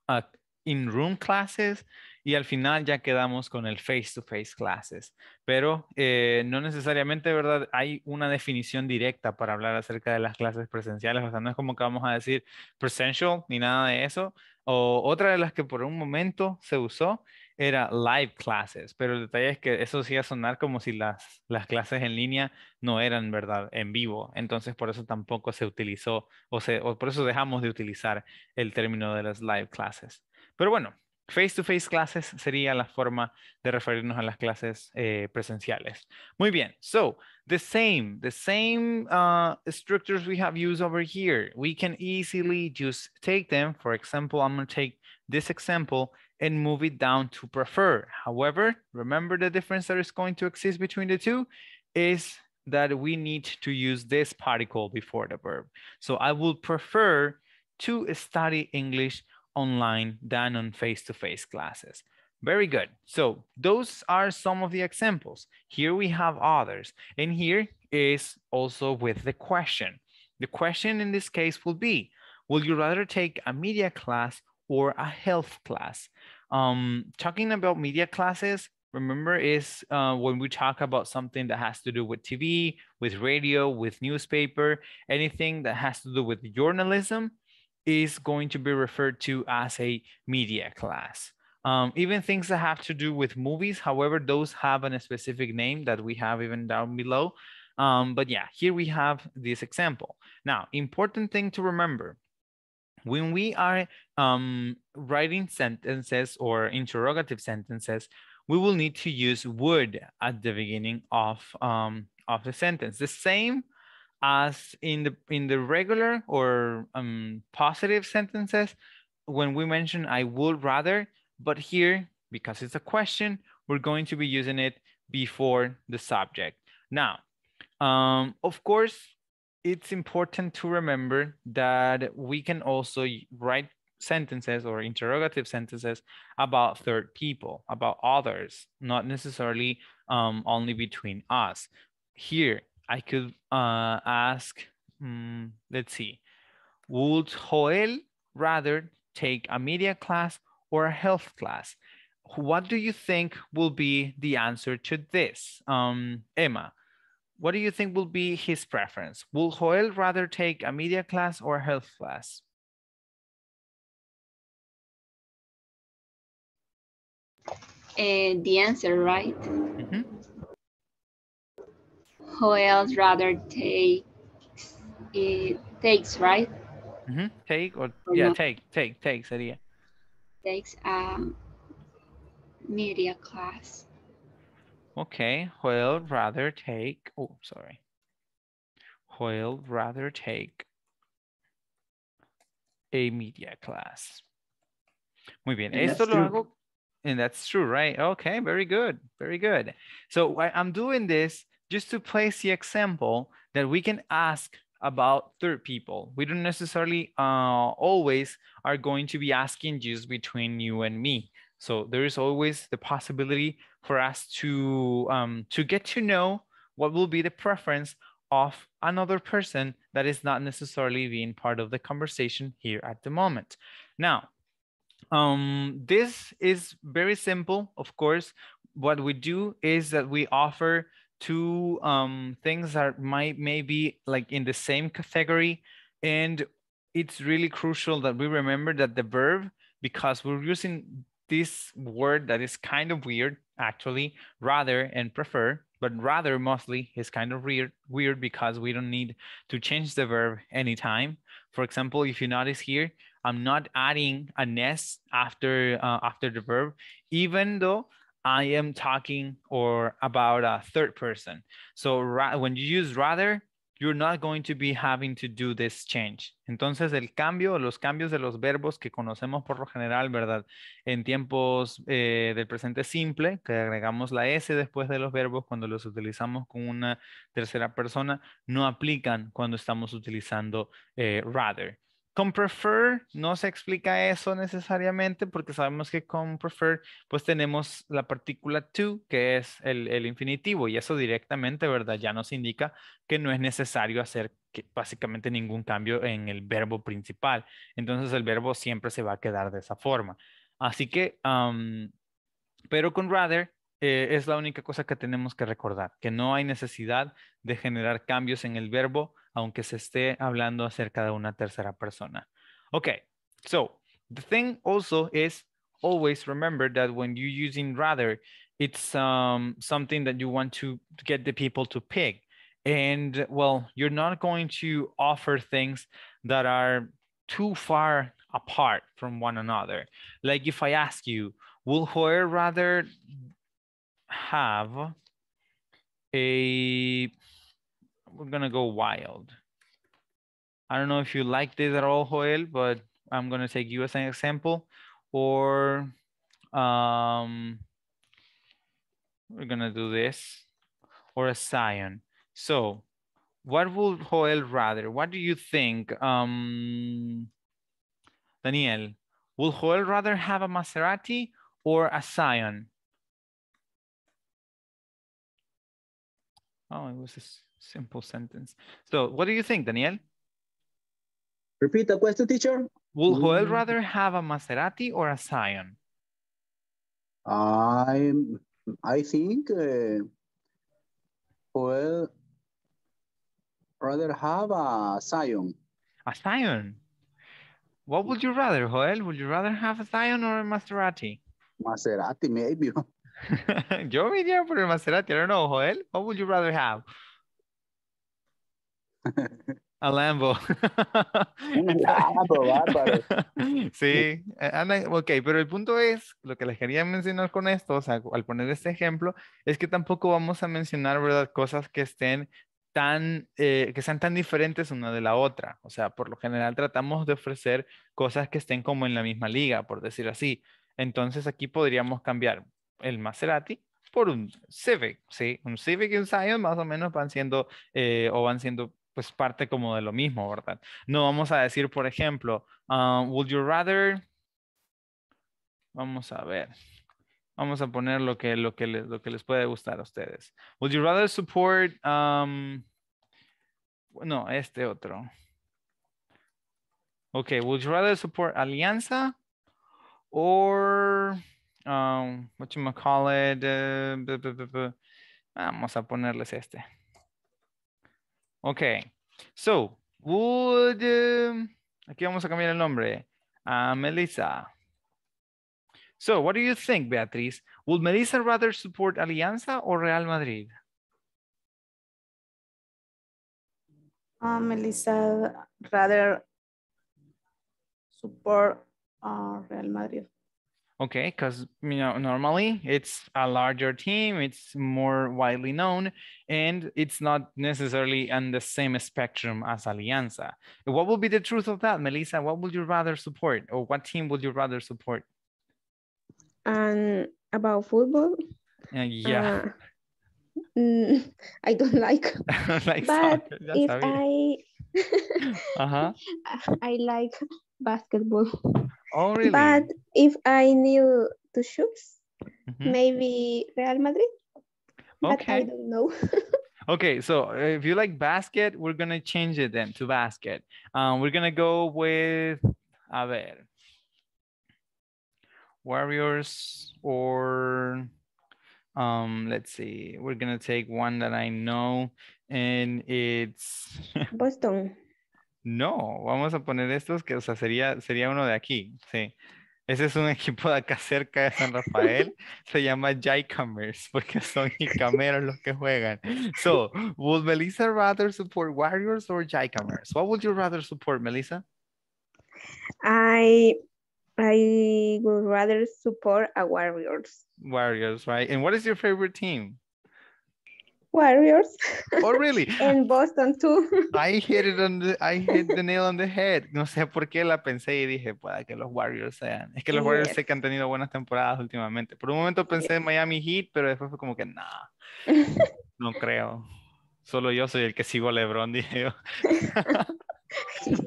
a in-room classes y al final ya quedamos con el face-to-face classes. Pero eh, no necesariamente, ¿verdad?, hay una definición directa para hablar acerca de las clases presenciales. O sea, no es como que vamos a decir presential ni nada de eso. O otra de las que por un momento se usó era live classes, pero el detalle es que eso sí iba a sonar como si las, las clases en línea no eran, ¿verdad?, en vivo. Entonces, por eso tampoco se utilizó, o, se, o por eso dejamos de utilizar el término de las live classes. Pero bueno, face-to-face classes sería la forma de referirnos a las clases eh, presenciales. Muy bien. So, the same, the same uh, structures we have used over here. We can easily just take them. For example, I'm going to take this example and move it down to prefer. However, remember the difference that is going to exist between the two is that we need to use this particle before the verb. So I would prefer to study English online than on face-to-face classes. Very good. So those are some of the examples. Here we have others. And here is also with the question. The question in this case will be, will you rather take a media class or a health class? Um, talking about media classes, remember, is uh, when we talk about something that has to do with T V, with radio, with newspaper, anything that has to do with journalism is going to be referred to as a media class. Um, even things that have to do with movies, however, those have a specific name that we have even down below. Um, but yeah, here we have this example. Now, important thing to remember, when we are um, writing sentences or interrogative sentences, we will need to use would at the beginning of, um, of the sentence. The same as in the, in the regular or um, positive sentences, when we mention I would rather, but here, because it's a question, we're going to be using it before the subject. Now, um, of course, it's important to remember that we can also write sentences or interrogative sentences about third people, about others, not necessarily um, only between us. Here, I could uh, ask, um, let's see, would Joel rather take a media class or a health class? What do you think will be the answer to this? Um, Emma, what do you think will be his preference? Will Joel rather take a media class or a health class? Uh, the answer, right? Mm-hmm. Joel rather takes, uh, takes, right? Mm-hmm. Take or, or yeah, no? take, take, take, sería. Takes a media class. Okay, Joel rather take, oh, sorry. Joel rather take a media class. Muy bien, and esto lo true. hago. And that's true, right? Okay, very good, very good. So I'm doing this just to place the example that we can ask about third people. We don't necessarily uh, always are going to be asking just between you and me. So there is always the possibility for us to, um, to get to know what will be the preference of another person that is not necessarily being part of the conversation here at the moment. Now, Um, this is very simple, of course. What we do is that we offer two um, things that might maybe like in the same category. And it's really crucial that we remember that the verb, because we're using this word that is kind of weird, actually, rather and prefer, but rather mostly is kind of weird, weird because we don't need to change the verb anytime. For example, if you notice here, I'm not adding an S after, uh, after the verb, even though I am talking or about a third person. So when you use rather, you're not going to be having to do this change. Entonces, el cambio, los cambios de los verbos que conocemos por lo general, ¿verdad? En tiempos eh, del presente simple, que agregamos la S después de los verbos cuando los utilizamos con una tercera persona, no aplican cuando estamos utilizando eh, rather. Con prefer no se explica eso necesariamente porque sabemos que con prefer pues tenemos la partícula to, que es el, el infinitivo, y eso directamente, ¿verdad? Ya nos indica que no es necesario hacer que, básicamente ningún cambio en el verbo principal. Entonces el verbo siempre se va a quedar de esa forma. Así que, um, pero con rather eh, es la única cosa que tenemos que recordar, que no hay necesidad de generar cambios en el verbo aunque se esté hablando acerca de una tercera persona. Okay, so the thing also is always remember that when you're using rather, it's um, something that you want to get the people to pick. And well, you're not going to offer things that are too far apart from one another. Like if I ask you, will Joel rather have a, we're gonna go wild. I don't know if you like this at all, Joel, but I'm gonna take you as an example. Or um, we're gonna do this, or a Zion. So what would Joel rather? What do you think? Um, Daniel, would Joel rather have a Maserati or a Zion? Oh, it was a simple sentence. So what do you think, Daniel? Repeat the question, teacher. Would Joel rather have a Maserati or a Zion? I, I think uh, Joel rather have a Zion. A Zion? What would you rather, Joel? Would you rather have a Zion or a Maserati? Maserati, maybe. Yo me iría por el Maserati. I don't know, Joel. What would you rather have? A Lambo. Sí, ok, pero el punto es, lo que les quería mencionar con esto, o sea, al poner este ejemplo, es que tampoco vamos a mencionar, ¿verdad?, cosas que estén tan, eh, que sean tan diferentes una de la otra. O sea, por lo general tratamos de ofrecer cosas que estén como en la misma liga, por decir así. Entonces aquí podríamos cambiar el Maserati por un Civic, ¿sí? Un Civic y un Scion más o menos van siendo, eh, o van siendo pues parte como de lo mismo, ¿verdad? No vamos a decir, por ejemplo, uh, would you rather, vamos a ver, vamos a poner lo que, lo que, le, lo que les puede gustar a ustedes. Would you rather support, um, no, este otro. Okay, would you rather support Alianza or, um, whatchamacallit, uh, b -b -b -b vamos a ponerles este. Okay, so, would, um, aquí vamos a cambiar el nombre, a Melissa. So, what do you think, Beatriz? Would Melissa rather support Alianza or Real Madrid? Uh, Melissa rather support uh, Real Madrid. Okay, because you know, normally it's a larger team, it's more widely known, and it's not necessarily on the same spectrum as Alianza. What would be the truth of that, Melissa? What would you rather support, or what team would you rather support? And um, about football? Uh, yeah. Uh, mm, I don't like, like but if I, uh-huh. I like basketball. Oh, really? But if I knew to shoot, mm-hmm. maybe Real Madrid, but okay. I don't know. Okay, so if you like basket, we're going to change it then to basket. Um, we're going to go with, a ver, Warriors or, um, let's see, we're going to take one that I know, and it's... Boston. No, vamos a poner estos que, o sea, sería, sería uno de aquí, sí. Ese es un equipo de acá cerca de San Rafael. Se llama Jaycamers porque son jicameros los que juegan. So, would Melissa rather support Warriors or Jaycamers? What would you rather support, Melissa? I, I would rather support a Warriors. Warriors, right? And what is your favorite team? Warriors. Oh, really? En Boston, too. I hit it on the, I hit the nail on the head. No sé por qué la pensé y dije, para que los Warriors sean. Es que los yes. Warriors sé que han tenido buenas temporadas últimamente. Por un momento pensé yes. en Miami Heat, pero después fue como que, nah, no creo. Solo yo soy el que sigo a LeBron, dije yo.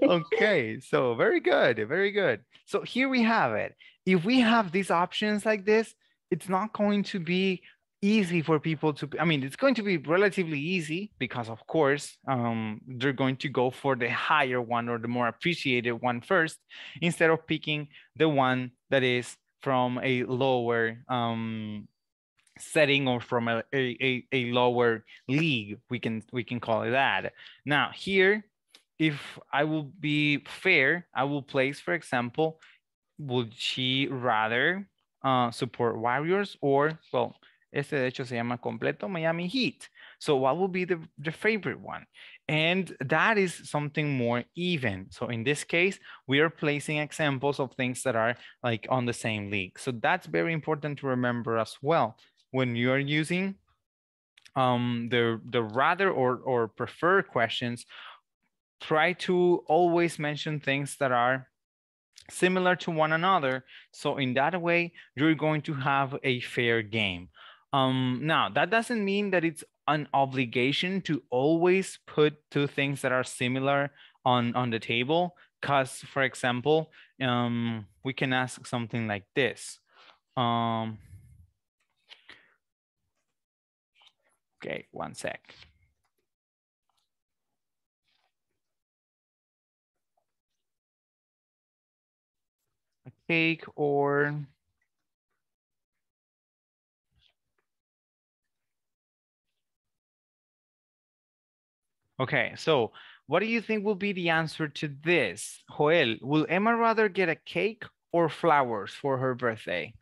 Okay, so very good, very good. So here we have it. If we have these options like this, it's not going to be easy for people to, I mean, it's going to be relatively easy because of course, um, they're going to go for the higher one or the more appreciated one first, instead of picking the one that is from a lower um, setting or from a, a, a lower league, we can, we can call it that. Now here, if I will be fair, I will place, for example, would she rather uh, support Warriors or, well, Este de hecho se llama completo Miami Heat. So what would be the, the favorite one? And that is something more even. So in this case, we are placing examples of things that are like on the same league. So that's very important to remember as well. When you are using um, the, the rather or, or prefer questions, try to always mention things that are similar to one another. So in that way, you're going to have a fair game. Um, now, that doesn't mean that it's an obligation to always put two things that are similar on, on the table. Because, for example, um, we can ask something like this. Um, okay, one sec. A cake or... Okay, so what do you think will be the answer to this? Joel, will Emma rather get a cake or flowers for her birthday?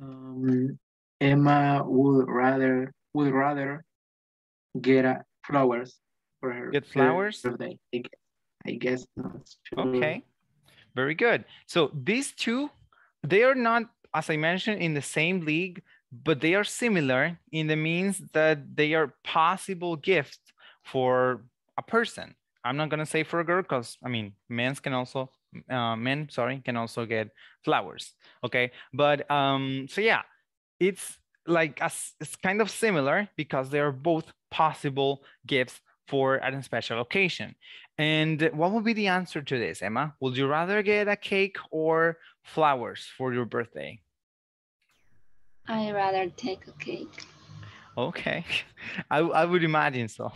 Um, Emma would rather would rather get a flowers for her get flowers? birthday. I guess, I guess not. Okay, very good. So these two, they are not, as I mentioned, in the same league, but they are similar in the means that they are possible gifts for a person. I'm not going to say for a girl because, I mean, men can also, uh, men, sorry, can also get flowers, okay? But, um, so yeah, it's like, a, it's kind of similar because they are both possible gifts for a special occasion. And what would be the answer to this, Emma? Would you rather get a cake or flowers for your birthday? I'd rather take a cake. Okay, I, I would imagine so.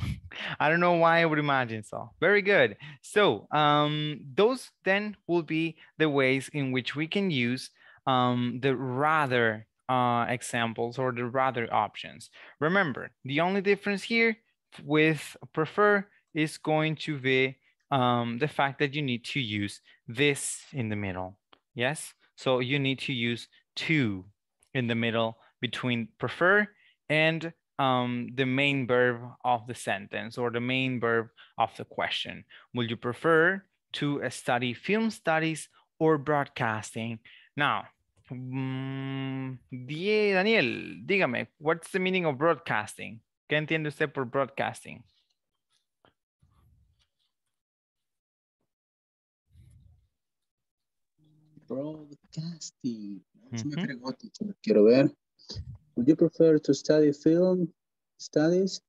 I don't know why I would imagine so. Very good. So um, those then will be the ways in which we can use um, the rather uh, examples or the rather options. Remember, the only difference here with prefer is going to be um, the fact that you need to use this in the middle. Yes, so you need to use to in the middle between prefer and um, the main verb of the sentence or the main verb of the question. Will you prefer to study film studies or broadcasting? Now, um, Daniel, dígame, what's the meaning of broadcasting? ¿Qué entiende usted por broadcasting? Broadcasting. Mm-hmm. Quiero ver. Would you prefer to study film studies?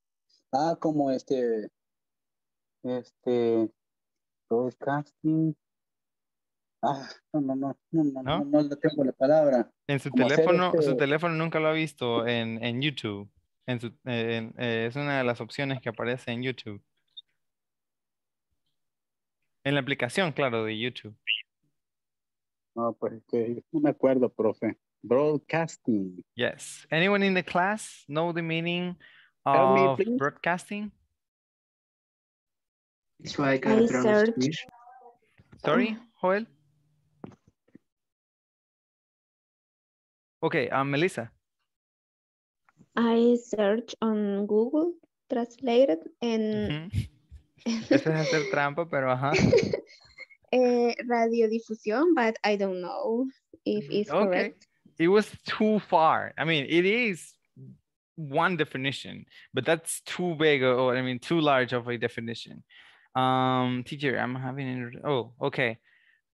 Ah, como este, este, broadcasting. Ah, no, no, no, no, no, no, no, no tengo la palabra. En su como teléfono, este... su teléfono nunca lo ha visto en, en YouTube. En su, en, eh, es una de las opciones que aparece en YouTube. En la aplicación, claro, de YouTube. No, pues que no me acuerdo, profe. Broadcasting. Yes. Anyone in the class know the meaning of me, broadcasting? It's like I search. Sorry, Joel? Okay, um, Melissa. I search on Google Translated and... Mm-hmm. Eso es hacer trampa, pero ajá. Uh, radio diffusion, but I don't know if it's okay. Correct. It was too far. I mean, it is one definition, but that's too big, or I mean, too large of a definition. Um, teacher, I'm having an, oh, okay.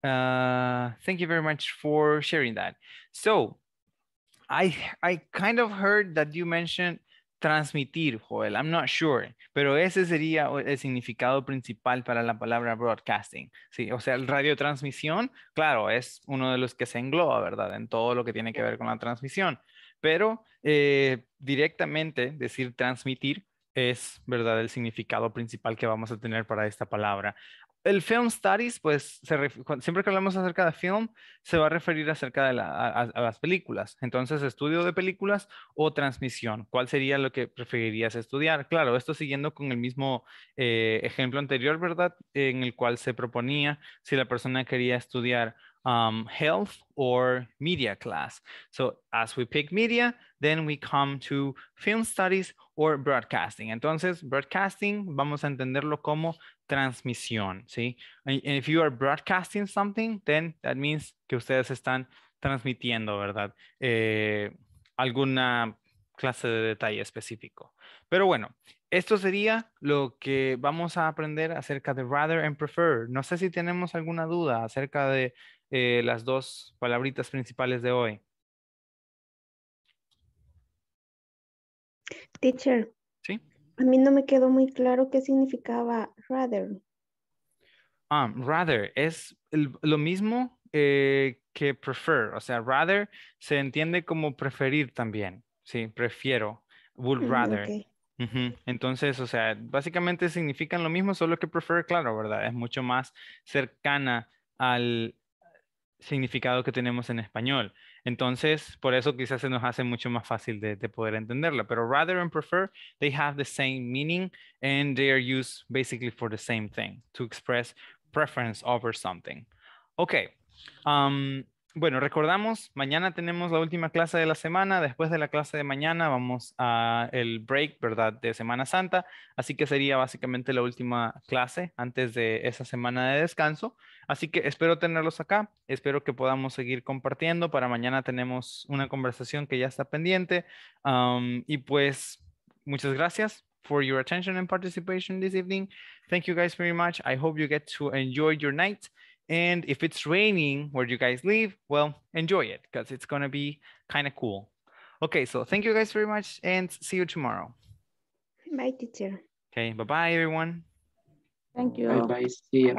Uh, thank you very much for sharing that. So, I I kind of heard that you mentioned transmitir, Joel. I'm not sure, pero ese sería el significado principal para la palabra broadcasting. Sí, o sea, el radiotransmisión, claro, es uno de los que se engloba, ¿verdad? En todo lo que tiene que ver con la transmisión, pero eh, directamente decir transmitir es, ¿verdad? El significado principal que vamos a tener para esta palabra. El film studies, pues, se ref... siempre que hablamos acerca de film, se va a referir acerca de la, a, a las películas. Entonces, estudio de películas o transmisión. ¿Cuál sería lo que preferirías estudiar? Claro, esto siguiendo con el mismo eh, ejemplo anterior, ¿verdad? En el cual se proponía si la persona quería estudiar um, health or media class. So as we pick media, then we come to film studies or broadcasting. Entonces, broadcasting, vamos a entenderlo como transmisión, ¿sí? And if you are broadcasting something, then that means que ustedes están transmitiendo, ¿verdad? Eh, alguna clase de detalle específico. Pero bueno, esto sería lo que vamos a aprender acerca de rather and prefer. No sé si tenemos alguna duda acerca de eh, las dos palabritas principales de hoy. Teacher, ¿sí? A mí no me quedó muy claro qué significaba rather. Um, rather es el, lo mismo eh, que prefer. O sea, rather se entiende como preferir también. Sí, prefiero. Would rather. Okay. Uh-huh. Entonces, o sea, básicamente significan lo mismo, solo que prefer, claro, ¿verdad? Es mucho más cercana al significado que tenemos en español. Entonces, por eso quizás se nos hace mucho más fácil de, de poder entenderla. Pero rather and prefer, they have the same meaning and they are used basically for the same thing, to express preference over something. Okay. Um, Bueno, recordamos, mañana tenemos la última clase de la semana. Después de la clase de mañana vamos a el break, ¿verdad? De Semana Santa. Así que sería básicamente la última clase antes de esa semana de descanso. Así que espero tenerlos acá. Espero que podamos seguir compartiendo. Para mañana tenemos una conversación que ya está pendiente. Um, y pues, muchas gracias for your attention and participation this evening. Thank you guys very much. I hope you get to enjoy your night. And if it's raining where you guys live, well, enjoy it because it's going to be kind of cool. Okay, so thank you guys very much and see you tomorrow. Bye, teacher. Okay, bye-bye, everyone. Thank you. Bye-bye. See you.